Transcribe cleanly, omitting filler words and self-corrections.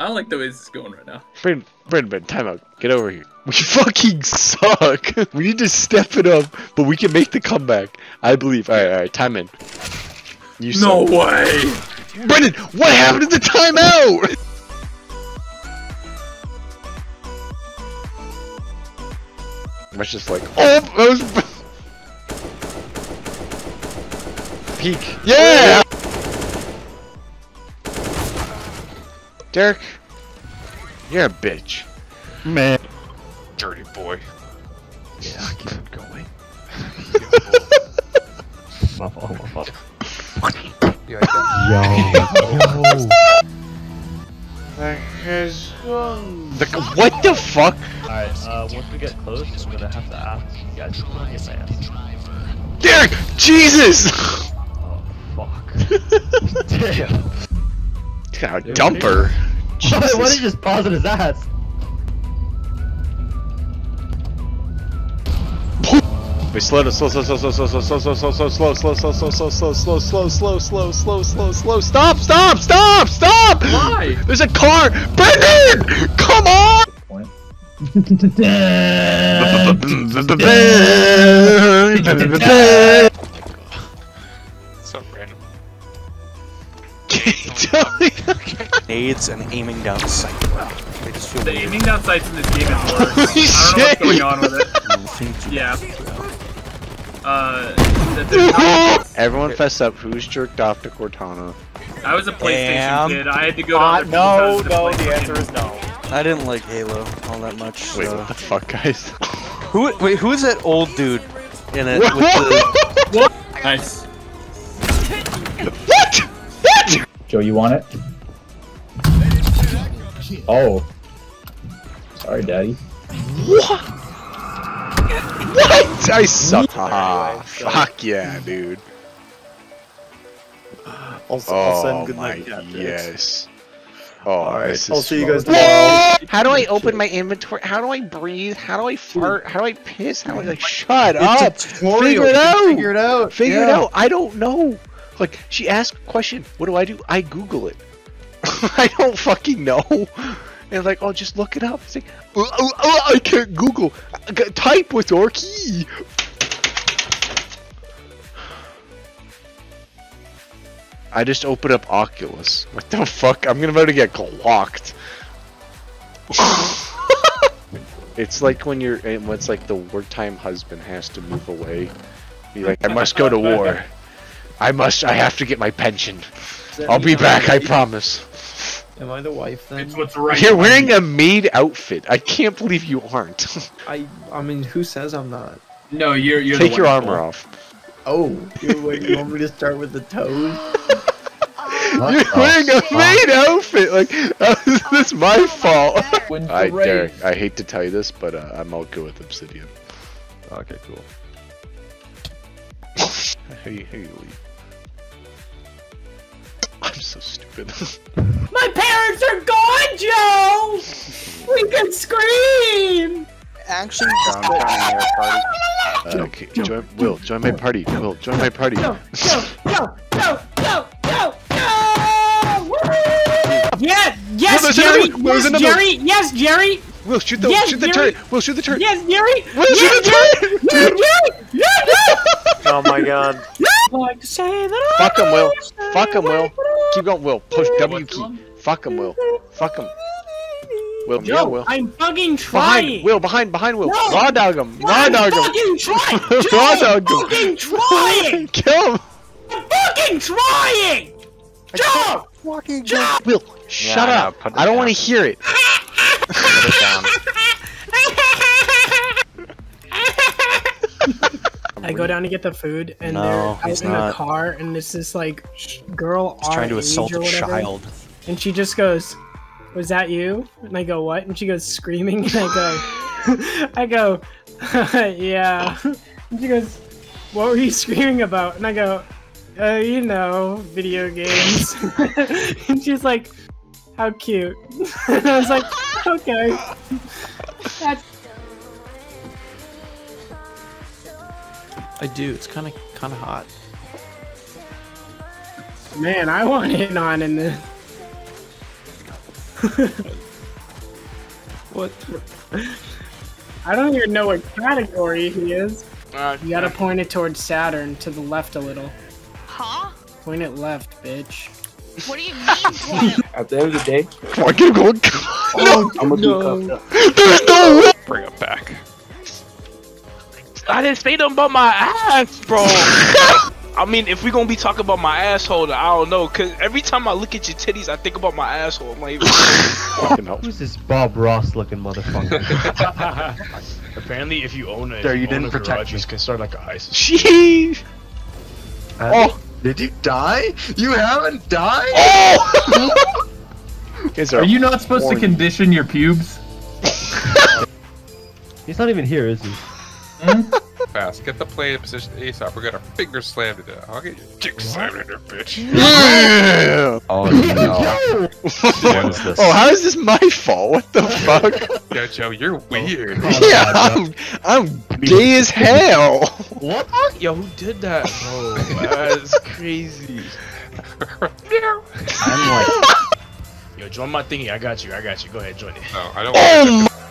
I don't like the way this is going right now. Brandon, time out. Get over here. We fucking suck. We need to step it up, but we can make the comeback. I believe. Alright, time in. You no suck. Way! Brandon, what happened to the timeout? That's just like, oh, that was... Peak. Yeah! Derek, you're a bitch. Man. Dirty boy. Yeah, I keep it going. What the fuck? Alright, once we get close, I'm gonna have to ask you guys to get my ass. Derek! Jesus! Oh, fuck. Damn. He's got a dumper. Why did he just pause in his ass? Wait, slow, stop! Why? There's a car! Brandon! Come on! So random. Nades and aiming down sight. The aiming down sights in this game is worse. I don't know what's going on with it. Yeah. Everyone fess up. Who's jerked off to Cortana? I was a PlayStation kid. I had to go to No, the answer is no. I didn't like Halo all that much. Wait, what the fuck, guys? Who is that old dude in it? With the... What? Nice. What? What? Joe, you want it? Oh. Sorry, Daddy. What? What? I suck. Ah, fuck yeah, dude. I'll send good night. Yes. Oh, alright. I'll see you guys tomorrow. How do I open my inventory? How do I breathe? How do I fart? How do I piss? How do I like? Shut up. Figure it out. Figure it out. Figure it out. I don't know. Like she asked a question. What do? I Google it. I don't fucking know. And like, oh, just look it up. It's like, oh, I can't Google. Type with your key. I just opened up Oculus. What the fuck? I'm about to get clocked. It's like when you're, it's like the wartime husband has to move away. You're like, I must go to war. I have to get my pension. I'll be back, I promise. Am I the wife then? It's what's right. You're wearing a maid outfit. I can't believe you aren't. I mean, who says I'm not? No, you're. Take the your armor off. Oh, you want me to start with the toes? You're wearing a maid outfit. Like that's my fault. Alright, Derek. I hate to tell you this, but I'm all good with Obsidian. Okay, cool. Hey, I'm so stupid. My parents are gone, Joe! We can scream! Actually, okay, Will, join my party. Will, join my party. No! Yes, Jerry! Will, shoot the turret! Will, shoot the turret! Yes, Jerry! Will, shoot the turret! Yes, Jerry! Oh my god. Like to say that fuck him, Will. Fuck him, Will. Keep going, Will. Push W key. Fuck him, Will. Fuck him. Will, Joe, yeah, Will. I'm fucking trying. Behind, Will, behind, Will. No. Raw dog him. Raw dog him. Fucking trying. Raw dog him. Fucking trying. Kill him. I'm fucking trying. Joe. Fucking Joe. Will, shut up. I don't want to hear it. Put it down. I go down to get the food, and they're out in the car, and it's this like girl our trying to assault a child, and she just goes, "Was that you?" And I go, "What?" And she goes screaming, and I go, "Yeah." And she goes, "What were you screaming about?" And I go, "You know, video games." And she's like, "How cute!" And I was like, "Okay, that's." I do. It's kind of hot. Man, I want in on in this. What? I don't even know what category he is. You gotta point it towards Saturn, to the left a little. Huh? Point it left, bitch. What do you mean? At the end of the day, come on, keep going. No, I'm gonna do cuffed up. There's no way. Bring it back. I didn't say nothing about my ass, bro. I mean, if we gonna be talking about my asshole, I don't know, cause every time I look at your titties, I think about my asshole. I'm like, who's this Bob Ross looking motherfucker? Apparently, if you own it, there, you didn't protect me. You can start like a heist. Jeez. Oh, did you die? You haven't died? Oh! Are you not supposed to condition your pubes? He's not even here, is he? Fast, get the play in position ASAP. We're gonna finger slam to death. I'll get your dick slammed in there, bitch. Yeah! Oh no! What is this? Oh, how is this my fault? What the fuck? Yeah, Joe, you're weird. Yeah, I'm gay as hell. What? Yo, who did that? Oh, that's crazy. I'm like, yo, join my thingy. I got you. Go ahead, join it. Oh, I don't.